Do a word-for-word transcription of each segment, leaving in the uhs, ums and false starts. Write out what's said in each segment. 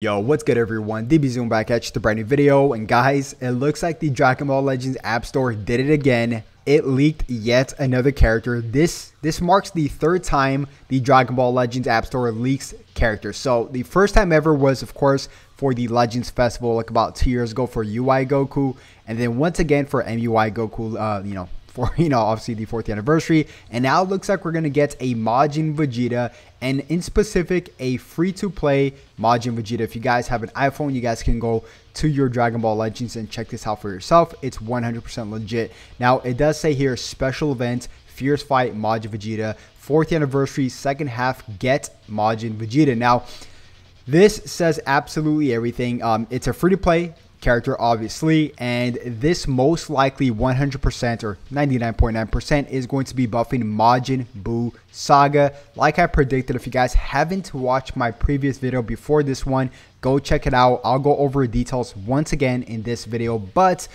Yo, what's good everyone? DBZoom back at you with a brand new video, and guys, it looks like the Dragon Ball Legends app store did it again. It leaked yet another character. This this marks the third time the Dragon Ball Legends app store leaks characters. So the first time ever was of course for the Legends Festival, like about two years ago for U I Goku, and then once again for M U I Goku. Uh, you know. For, you know, obviously the fourth anniversary, and now it looks like we're gonna get a Majin Vegeta, and in specific a free-to-play Majin Vegeta. If you guys have an iPhone, you guys can go to your Dragon Ball Legends and check this out for yourself. It's one hundred percent legit. Now it does say here, special event fierce fight Majin Vegeta, fourth anniversary, second half, get Majin Vegeta. Now this says absolutely everything. Um it's a free-to-play character obviously, and this most likely one hundred percent or ninety-nine point nine percent is going to be buffing Majin Buu Saga, like I predicted. If you guys haven't watched my previous video before this one, go check it out. I'll go over details once again in this video, but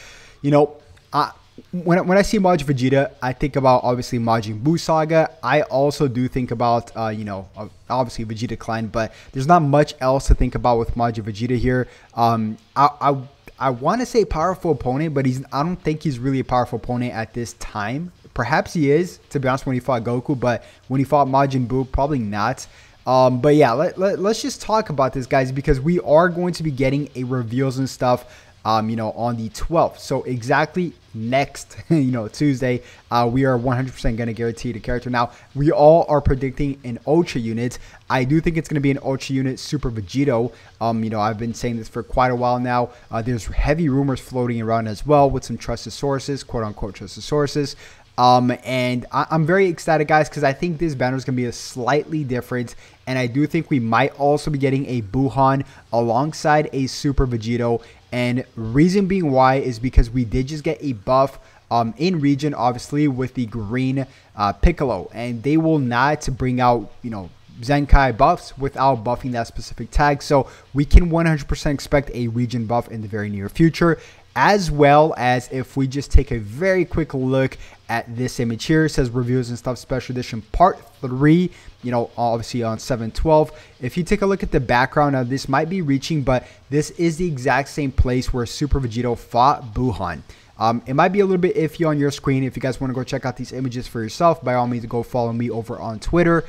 you know, I When, when I see Majin Vegeta, I think about obviously Majin Buu Saga. I also do think about, uh, you know, obviously Vegeta Clan, but there's not much else to think about with Majin Vegeta here. Um, I, I, I want to say powerful opponent, but he's, I don't think he's really a powerful opponent at this time. Perhaps he is, to be honest, when he fought Goku, but when he fought Majin Buu, probably not. Um, but yeah, let, let, let's just talk about this, guys, because we are going to be getting a reveals and stuff, Um, you know, on the twelfth. So exactly next, you know, Tuesday, uh, we are one hundred percent going to guarantee the character. Now, we all are predicting an Ultra unit. I do think it's going to be an Ultra unit, Super Vegito. Um, you know, I've been saying this for quite a while now. Uh, there's heavy rumors floating around as well with some trusted sources, quote unquote trusted sources. Um, and I I'm very excited, guys, because I think this banner is going to be a slightly different. And I do think we might also be getting a Buuhan alongside a Super Vegito. And reason being why is because we did just get a buff um, in Regen, obviously, with the green uh, Piccolo. And they will not bring out, you know, Zenkai buffs without buffing that specific tag. So we can one hundred percent expect a Regen buff in the very near future. As well as if we just take a very quick look at this image here, it says reviews and stuff special edition part three, you know, obviously on seven twelve. If you take a look at the background, now this might be reaching, but this is the exact same place where Super Vegito fought Buuhan. Um, it might be a little bit iffy on your screen. If you guys want to go check out these images for yourself, by all means, go follow me over on Twitter.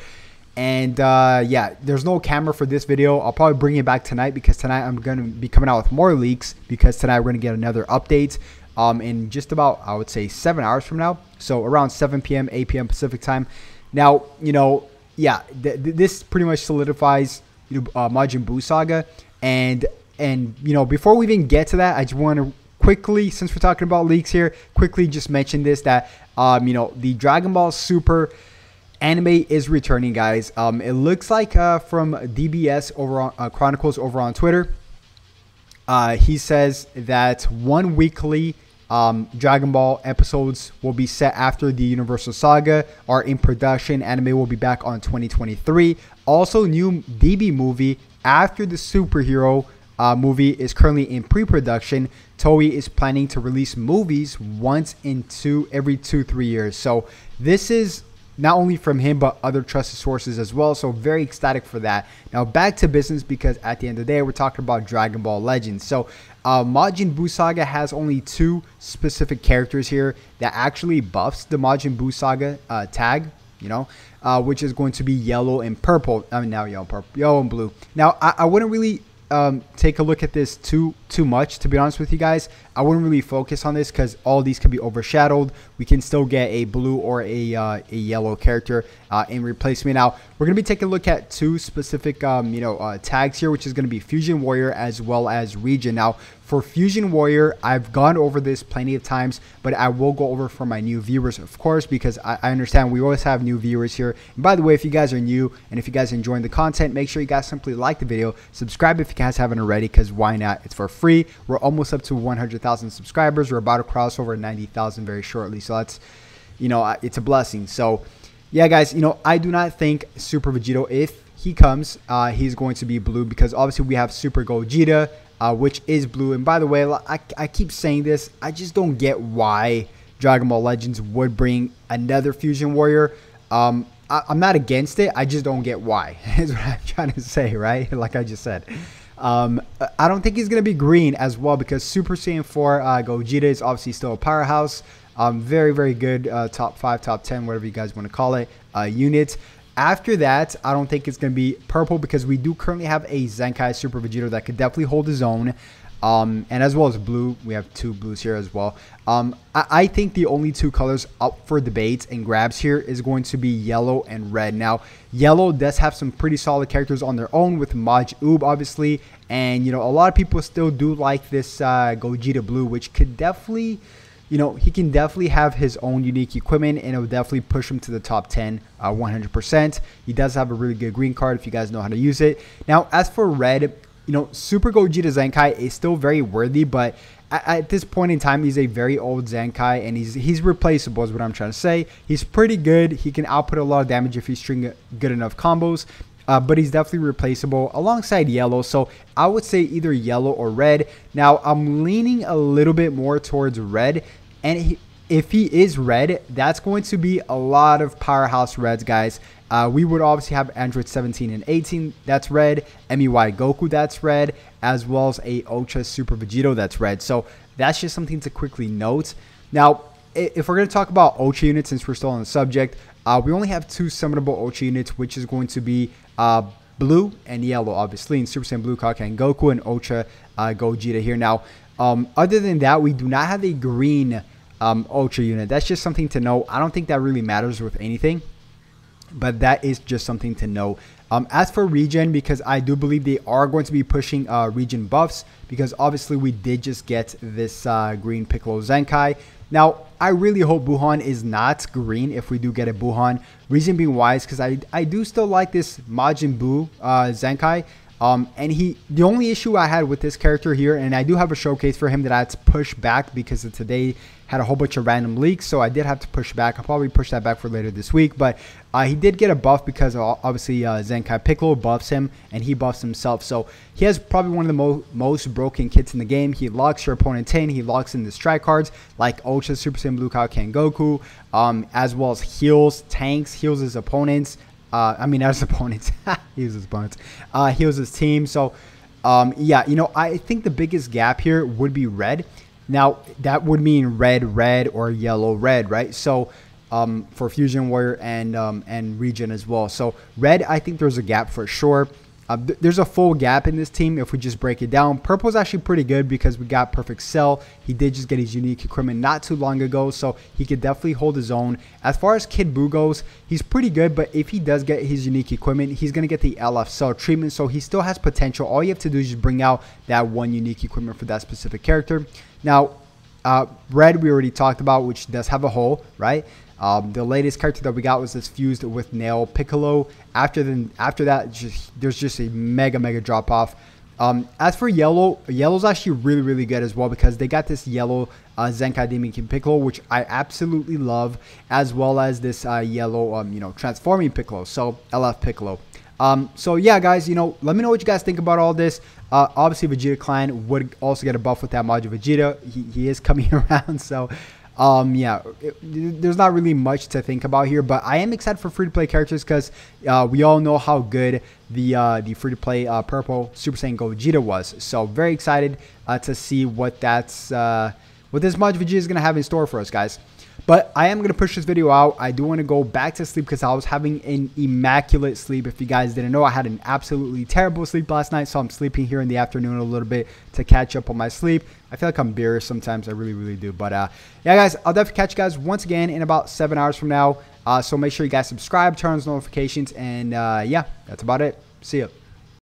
And uh yeah, there's no camera for this video. I'll probably bring it back tonight, because tonight I'm going to be coming out with more leaks, because tonight we're going to get another update um in just about, I would say, seven hours from now, so around seven p m eight p m Pacific time. Now, you know, yeah, th th this pretty much solidifies, you know, uh, Majin Buu Saga. And and you know, before we even get to that, I just want to quickly, since we're talking about leaks here, quickly just mention this, that um you know, the Dragon Ball Super anime is returning, guys. Um, it looks like uh, from D B S over on, uh, Chronicles over on Twitter, uh, he says that one weekly um, Dragon Ball episodes will be set after the Universal Saga are in production. Anime will be back on twenty twenty-three. Also, new D B movie after the superhero uh, movie is currently in pre-production. Toei is planning to release movies once in two every two three years. So this is not only from him, but other trusted sources as well. So very ecstatic for that. Now back to business, because at the end of the day, we're talking about Dragon Ball Legends. So uh, Majin Buu Saga has only two specific characters here that actually buffs the Majin Buu Saga uh, tag, you know, uh, which is going to be yellow and purple. I mean, now yellow and purple, yellow and blue. Now I, I wouldn't really um, take a look at this too, too much, to be honest with you guys. I wouldn't really focus on this, because all these could be overshadowed. We can still get a blue or a, uh, a yellow character uh, in replacement. Now, we're going to be taking a look at two specific, um, you know, uh, tags here, which is going to be Fusion Warrior as well as Regen. Now, for Fusion Warrior, I've gone over this plenty of times, but I will go over for my new viewers, of course, because I, I understand we always have new viewers here. And by the way, if you guys are new and if you guys are enjoying the content, make sure you guys simply like the video, subscribe if you guys haven't already, because why not? It's for free. We're almost up to one hundred thousand subscribers. We're about to cross over ninety thousand very shortly. So that's, you know, it's a blessing. So yeah, guys, you know, I do not think Super Vegito, if he comes, uh, he's going to be blue, because obviously we have Super Gogeta, Uh, which is blue. And by the way, I, I keep saying this, I just don't get why Dragon Ball Legends would bring another Fusion Warrior. Um, I, I'm not against it, I just don't get why, is what I'm trying to say, right? Like I just said. Um, I don't think he's going to be green as well, because Super Saiyan four uh, Gogeta is obviously still a powerhouse. Um, very, very good uh, top five, top ten, whatever you guys want to call it, uh, unit. After that, I don't think it's going to be purple, because we do currently have a Zenkai Super Vegito that could definitely hold his own. Um, and as well as blue, we have two blues here as well. Um, I, I think the only two colors up for debates and grabs here is going to be yellow and red. Now, yellow does have some pretty solid characters on their own with Majuub, obviously. And, you know, a lot of people still do like this uh, Gogeta Blue, which could definitely... You know, he can definitely have his own unique equipment, and it will definitely push him to the top ten uh, one hundred percent. He does have a really good green card if you guys know how to use it. Now, as for red, you know, Super Gogeta Zenkai is still very worthy, but at, at this point in time, he's a very old Zenkai, and he's he's replaceable is what I'm trying to say. He's pretty good. He can output a lot of damage if he's string good enough combos. Uh, but he's definitely replaceable alongside yellow. So I would say either yellow or red. Now, I'm leaning a little bit more towards red. And he, if he is red, that's going to be a lot of powerhouse reds, guys. Uh, we would obviously have Android seventeen and eighteen. That's red. M U I Goku, that's red. As well as a Ultra Super Vegito, that's red. So that's just something to quickly note. Now, if we're going to talk about Ultra units, since we're still on the subject, uh, we only have two summonable Ultra units, which is going to be uh, blue and yellow, obviously, and Super Saiyan Blue, Kakan Goku, and Ultra uh, Gogeta here. Now, um, other than that, we do not have a green um, Ultra unit. That's just something to know. I don't think that really matters with anything, but that is just something to know. Um, as for Regen, because I do believe they are going to be pushing uh, Regen buffs, because obviously we did just get this uh, green Piccolo Zenkai. Now, I really hope Buuhan is not green if we do get a Buuhan. Reason being why is because I, I do still like this Majin Buu uh, Zenkai. Um, and he the only issue I had with this character here, and I do have a showcase for him that I had to push back because today had a whole bunch of random leaks. So I did have to push back. I'll probably push that back for later this week. But uh, he did get a buff because obviously uh, Zenkai Piccolo buffs him and he buffs himself. So he has probably one of the mo most broken kits in the game. He locks your opponent in. He locks in the strike cards like Ultra, Super Saiyan Blue, Kaioken Goku, um, as well as heals, tanks, heals his opponents. Uh, I mean, as opponents, he uses opponents, uh, he was his team. So, um, yeah, you know, I think the biggest gap here would be red. Now, that would mean red, red, or yellow, red, right? So, um, for Fusion Warrior and um, and Regen as well. So, red, I think there's a gap for sure. Uh, th there's a full gap in this team if we just break it down. Purple is actually pretty good because we got Perfect Cell. He did just get his unique equipment not too long ago, so he could definitely hold his own. As far as Kid Buu goes, he's pretty good, but if he does get his unique equipment, he's going to get the L F Cell treatment, so he still has potential. All you have to do is just bring out that one unique equipment for that specific character. Now, uh, red we already talked about, which does have a hole, right? Um, the latest character that we got was this Fused with Nail Piccolo. After then, after that, just, there's just a mega, mega drop off. Um, as for yellow, yellow's actually really, really good as well because they got this yellow uh, Zenkai Demi King Piccolo, which I absolutely love, as well as this uh, yellow, um, you know, transforming Piccolo. So L F Piccolo. Um, so yeah, guys, you know, let me know what you guys think about all this. Uh, obviously, Vegeta Clan would also get a buff with that Majin Vegeta. He, he is coming around, so. Um, yeah, it, there's not really much to think about here, but I am excited for free-to-play characters because uh, we all know how good the uh, the free-to-play uh, purple Super Saiyan Gogeta was. So very excited uh, to see what that's uh, what this Majin Vegeta is gonna have in store for us, guys. But I am gonna push this video out. I do want to go back to sleep because I was having an immaculate sleep. If you guys didn't know, I had an absolutely terrible sleep last night, so I'm sleeping here in the afternoon a little bit to catch up on my sleep. I feel like I'm bearish sometimes. I really, really do. But uh, yeah, guys, I'll definitely catch you guys once again in about seven hours from now. Uh, so make sure you guys subscribe, turn on notifications, and uh, yeah, that's about it. See ya.